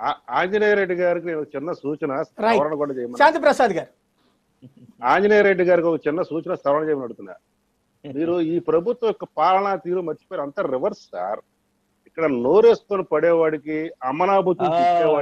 Anjana Reddy Garku Chana Suchana, Santa Prasad Gar. Anjana Reddy Garku Chana Suchana Saranjana. You Prabhuto Kapana Thiru much per Anta reverse star. Lowest for Padavadiki, Amanabutu,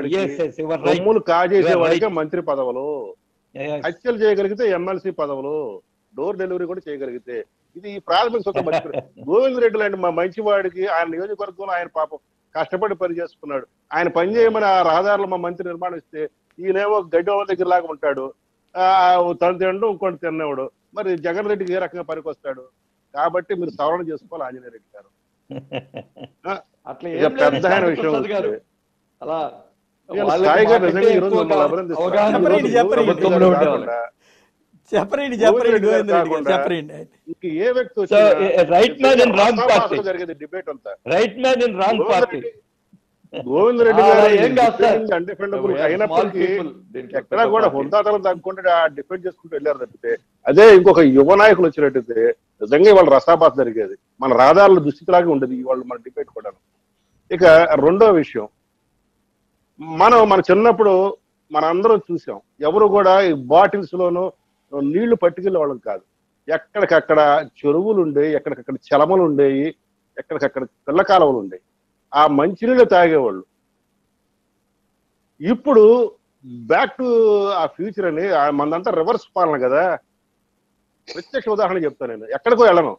yes, you were right. Kaji, Savaka, Mantri Padavalo. I still take MLC Padavalo. Door delivery could take it. The fragments of the Matur. Going red land, Manchivadiki, and Yoga Iron Papa, Castapur Perjaspuner, and Panjamana, Hazarama Mantri and Maniste. You never get over the Gilak Montado. Tantano Contanodo, but the Jagarit Giraka Paracostado. Cabatim is sound just for Anjanarik. Right man in wrong party. Right man in wrong party. మన రాధాల దుస్థితిలాగే ఉండది ఇవాళ మనం debate Kodali. ఇక రెండో విషయం, మనం మన చిన్నప్పుడు మనందరం చూసాం, ఎవరు కూడా ఈ బాటిల్స్ లోనూ నీళ్లు పట్టుకెళ్ళే వాళ్ళం కాదు. ఎక్కడికక్కడ చెరువులు ఉండేవి, ఎక్కడికక్కడ చలమలు ఉండేవి, ఎక్కడికక్కడ పిల్ల కాలువలు ఉండేవి. ఆ మంచినీళ్ళు తాగేవాళ్ళు. ఇప్పుడు బ్యాక్ టు ఆ ఫ్యూచర్ అని మనంతా రివర్స్ పాలన కదా. ప్రత్యక్ష ఉదాహరణ చెప్తాను, నేను ఎక్కడికో వెళ్ళను.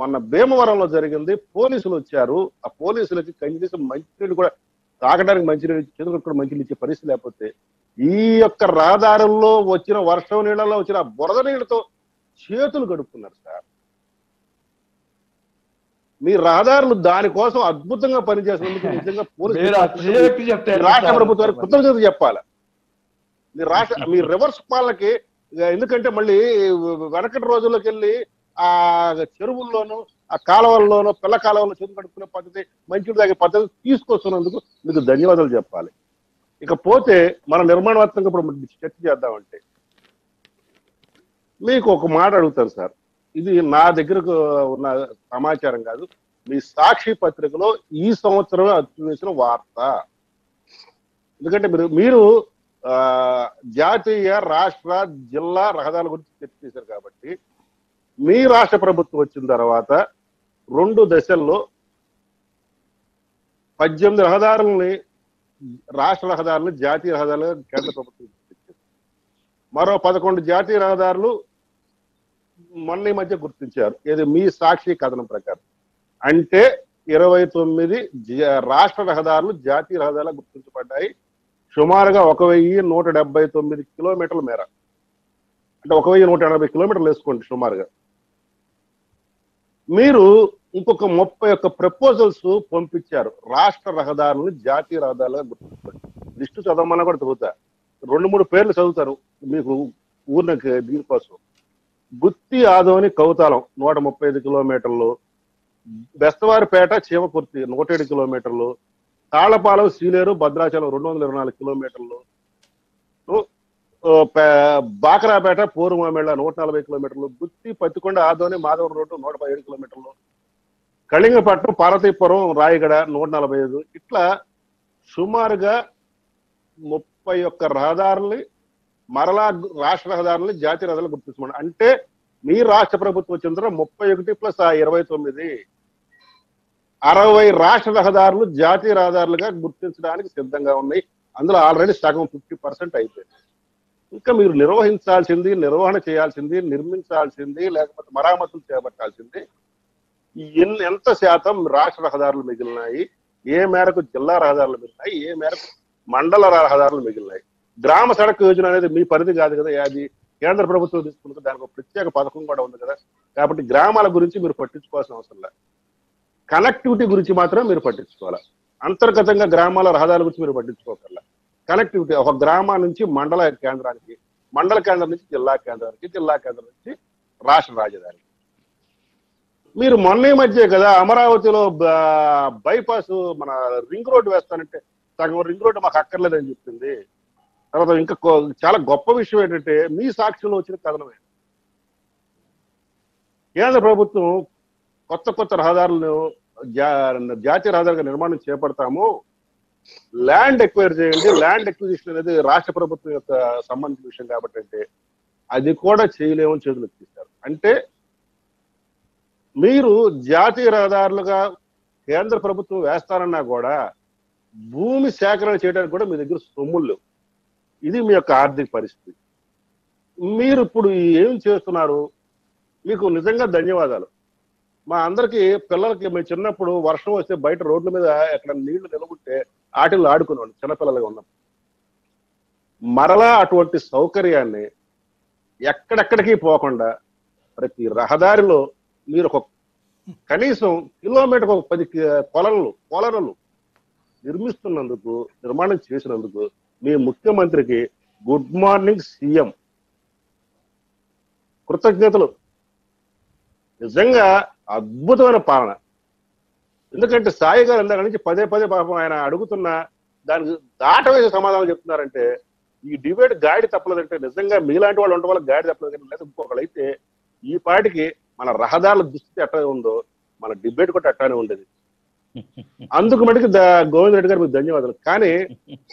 మన భీమవరంలో జరిగింది, పోలీసులు వచ్చారు. ఆ పోలీసులు వచ్చి కనీసం మంచినీళ్ళు కూడా తాగడానికి మంచినీళ్ళు చేతులకు కూడా మంచినీళ్ళు ఇచ్చే పరిస్థితి లేకపోతే, ఈ యొక్క రహదారుల్లో వచ్చిన వర్షం నీళ్ళలో వచ్చిన బురద నీళ్ళతో చేతులు కడుక్కున్నారు సార్. మీ రహదారులు దానికోసం అద్భుతంగా పనిచేసినందుకు నిజంగా పోలీసులు రాష్ట్ర ప్రభుత్వానికి కృతజ్ఞత చెప్పాలి. మీ రివర్స్ పాలనకి, ఎందుకంటే మళ్ళీ వెనకటి రోజుల్లోకి వెళ్ళి ఆ చెరువుల్లోనూ ఆ కాలువల్లోనూ పిల్ల కాలువల్లో చెరువు కడుక్కునే పద్ధతి, మంచి తాగే పద్ధతి తీసుకొస్తున్నందుకు మీకు ధన్యవాదాలు చెప్పాలి. ఇకపోతే మన నిర్మాణాత్మకంగా ఇప్పుడు చర్చ చేద్దామంటే, మీకు ఒక మాట అడుగుతారు సార్, ఇది నా దగ్గరకు ఉన్న సమాచారం కాదు, మీ సాక్షి పత్రికలో ఈ సంవత్సరమే అచ్చు వేసిన వార్త. ఎందుకంటే మీరు జాతీయ రాష్ట్ర జిల్లా రహదారుల గురించి చర్చ చేశారు కాబట్టి, మీ రాష్ట్ర ప్రభుత్వం వచ్చిన తర్వాత 2 దశల్లో 18 రహదారులని, రాష్ట్ర రహదారులు జాతీయ రహదారులు కేంద్ర ప్రభుత్వం, మరో 11 జాతీయ రహదారులు మొన్న ఈ మధ్య గుర్తించారు. ఇది మీ సాక్షి కథనం ప్రకారం. అంటే 29 రాష్ట్ర రహదారులు జాతీయ రహదారులు గుర్తించబడ్డాయి. సుమారుగా 1179 కిలోమీటర్ల మేర, అంటే 1180 కిలోమీటర్లు వేసుకోండి సుమారుగా. మీరు ఇంకొక 30 ప్రపోజల్స్ పంపించారు, రాష్ట్ర రహదారులను జాతీయ రహదారులుగా గుర్తించారు. లిస్టు చదవమన్నా కూడా చదువుతా, 2-3 పేర్లు చదువుతారు మీకు ఊరికి. దీనికోసం గుత్తి ఆదోని కౌతాలం 135 కిలోమీటర్లు, బెస్తవారిపేట చీమకుర్తి 107 కిలోమీటర్లు, తాళపాలెం సీలేరు భద్రాచలం 224 కిలోమీటర్లు, బాకరాపేట పూర్వమేళ 140 కిలోమీటర్లు, గుత్తి పత్తికొండ ఆదోని మాధవ రోడ్డు 117 కిలోమీటర్లు, కళింగపట్నం పార్వతీపురం రాయగడ 145. ఇట్లా సుమారుగా 31 రహదారులు మరలా రాష్ట్ర రహదారులు జాతీయ రహదారులు గుర్తిస్తున్నాడు. అంటే మీ రాష్ట్ర ప్రభుత్వం వచ్చిన తర్వాత 31 ప్లస్ 29 60 రాష్ట్ర రహదారులు జాతీయ రహదారులుగా గుర్తించడానికి సిద్ధంగా ఉన్నాయి. అందులో ఆల్రెడీ సగం 50% అయిపోయింది. ఇంకా మీరు నిర్వహించాల్సింది, నిర్వహణ చేయాల్సింది, నిర్మించాల్సింది, లేకపోతే మరామతులు చేపట్టాల్సింది ఎంత శాతం రాష్ట్ర రహదారులు మిగిలినాయి, ఏ మేరకు జిల్లా రహదారులు మిగిలినాయి, ఏ మేరకు మండల రహదారులు మిగిలినాయి. గ్రామ సడక్ యోజన అనేది మీ పరిధి కాదు కదా, అది కేంద్ర ప్రభుత్వం తీసుకుంటుంది. దానికి ఒక ప్రత్యేక పథకం కూడా ఉంది కదా. కాబట్టి గ్రామాల గురించి మీరు పట్టించుకోవాల్సిన అవసరం లేదు. కనెక్టివిటీ గురించి మాత్రం మీరు పట్టించుకోవాలి. అంతర్గతంగా గ్రామాల రహదారుల గురించి మీరు పట్టించుకోగల. కనెక్టివిటీ ఒక గ్రామం నుంచి మండల కేంద్రానికి, మండల కేంద్రం నుంచి జిల్లా కేంద్రానికి, జిల్లా కేంద్రం నుంచి రాష్ట్ర రాజధానికి. మీరు మొన్న ఈ మధ్య కదా అమరావతిలో బైపాస్ మన రింగ్ రోడ్డు వేస్తానంటే సగం రింగ్ రోడ్డు మాకు అక్కర్లేదని చెప్పింది. తర్వాత ఇంకా చాలా గొప్ప విషయం ఏంటంటే, మీ సాక్షిలో వచ్చిన కథనమే, కేంద్ర ప్రభుత్వం కొత్త రహదారులను జాతీయ రహదారులుగా నిర్మాణం చేపడతాము, ల్యాండ్ ఎక్వైర్ చేయండి. ల్యాండ్ ఎక్విజిషన్ అనేది రాష్ట్ర ప్రభుత్వం యొక్క సంబంధించిన విషయం కాబట్టి అంటే అది కూడా చేయలేమని చేతులు ఎత్తిస్తారు. అంటే మీరు జాతీయ రహదారులుగా కేంద్ర ప్రభుత్వం వేస్తారన్నా కూడా భూమి సేకరణ చేయడానికి కూడా మీ దగ్గర సొమ్ములు లేవు. ఇది మీ యొక్క ఆర్థిక పరిస్థితి. మీరు ఇప్పుడు ఏం చేస్తున్నారు? మీకు నిజంగా ధన్యవాదాలు. మా అందరికీ పిల్లలకి మేము చిన్నప్పుడు వర్షం వస్తే బయట రోడ్ల మీద ఎక్కడ నీళ్లు నిలబడితే ఆటలు ఆడుకునేవాడు చిన్నపిల్లలుగా ఉన్నప్పుడు. మరలా అటువంటి సౌకర్యాన్ని ఎక్కడెక్కడికి పోకుండా ప్రతి రహదారిలో మీరు ఒక కనీసం కిలోమీటర్కి ఒక 10 కొలనులు నిర్మాణం చేసినందుకు మీ ముఖ్యమంత్రికి గుడ్ మార్నింగ్ సీఎం, కృతజ్ఞతలు. నిజంగా అద్భుతమైన పాలన. ఎందుకంటే సాయి గారు ఇందాక నుంచి పదే పదే పాపం ఆయన అడుగుతున్నా దానికి దాటవేసే సమాధానం చెప్తున్నారంటే ఈ డిబేట్ గాడి తప్పలేదంటే నిజంగా మీలాంటి వాళ్ళు ఉండడం వల్ల గాడి తప్పలేదు. లేదా ఇంకొకళ్ళైతే ఈ పాటికి మన రహదారుల దుస్థితి ఎట్లా ఉందో మన డిబేట్ కూడా అట్టానే ఉండేది. అందుకు మటుకు గోవింద్ రెడ్డి గారు మీకు ధన్యవాదాలు. కానీ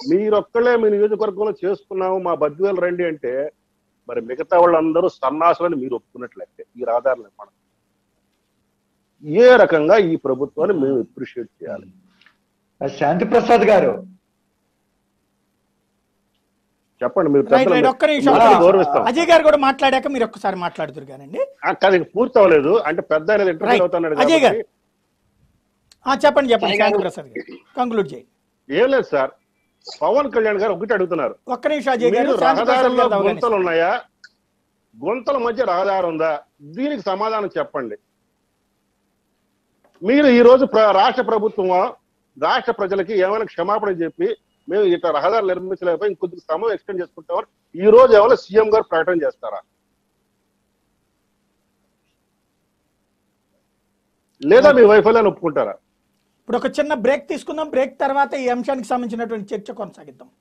మీరొక్కళ్ళే మీ నియోజకవర్గంలో చేసుకున్నాము మా బద్వేలు రండి అంటే మరి మిగతా వాళ్ళందరూ సన్నాసులని మీరు ఒప్పుకున్నట్లయితే ఈ రహదారుల నిర్మాణం ఏ రకంగా ఈ ప్రభుత్వాన్ని మేము అప్రిషియేట్ చేయాలి. శాంతి ప్రసాద్ గారు చెప్పండి, మీరు ఒక్క నిమిషం అజయ్ గారు కూడా మాట్లాడాక మీరు ఒక్కసారి మాట్లాడుతురు కానండి, పూర్తి అవ్వలేదు అంటే పెద్ద అజయ్ గారు చెప్పండి చెప్పండి శాంతి ప్రసాద్ గారు కంక్లూడ్ చేయండి. ఏం లేదు సార్, పవన్ కళ్యాణ్ గారు ఒకటి అడుగుతున్నారు, ఒక్క నిమిషం అజయ్ గారు, రహదారుల్లో గుంతలు ఉన్నాయా, గుంతల మధ్య రహదారు ఉందా, దీనికి సమాధానం చెప్పండి. మీరు ఈ రోజు రాష్ట్ర ప్రభుత్వం రాష్ట్ర ప్రజలకి ఏమైనా క్షమాపణ చెప్పి మేము ఇట్లా రహదారులు నిర్మించలేకపోయి ఇంకొద్ది సమయం ఎక్స్టెండ్ చేసుకుంటామని ఈ రోజు ఏమైనా సీఎం గారు ప్రకటన చేస్తారా? లేదా మీ వైఫల్యాన్ని ఒప్పుకుంటారా? ఇప్పుడు ఒక చిన్న బ్రేక్ తీసుకుందాం. బ్రేక్ తర్వాత ఈ అంశానికి సంబంధించినటువంటి చర్చ కొనసాగిద్దాం.